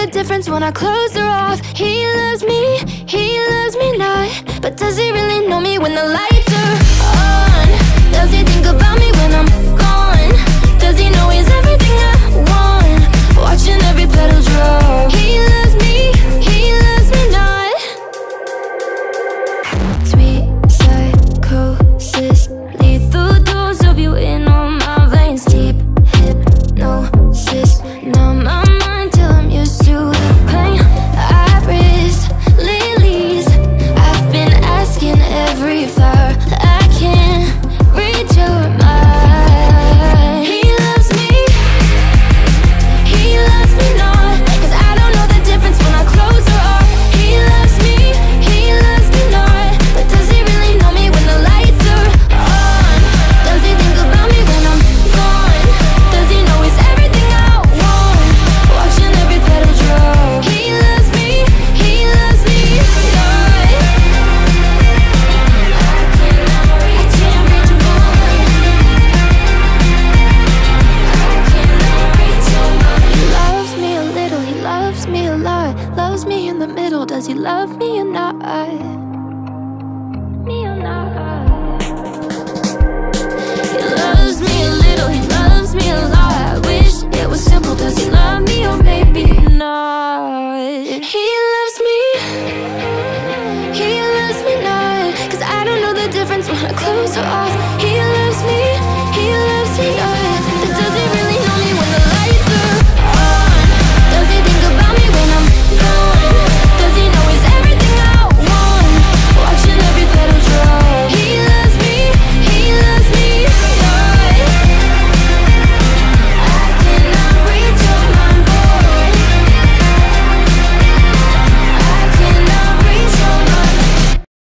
the difference when our clothes are off. He loves me not. But does he really know me when the lights are on? Does he think about me when I'm gone? Does he know he's everything I want? Watching every petal drop. He loves me not. Sweet psychosis, lethal dose of you in all my veins. Deep hypnosis, numb my mind till I'm used to the pain. I risk lilies, I've been asking every flower I can reach your mind. He loves me not. Cause I don't know the difference when our clothes are off. He loves me not. But does he really know me when the lights are on? Does he think about me when I'm gone? Does he know he's everything I want? Watching every petal drop. He loves me not. I cannot reach him, I cannot reach him. He loves me a little, he loves me a lot. Loves me in the middle, does he love me or not? Me or not? He loves me a little, he loves me a lot. I wish it was simple, does he love me or maybe not? He loves me not. Cause I don't know the difference when our clothes are off. He loves me not.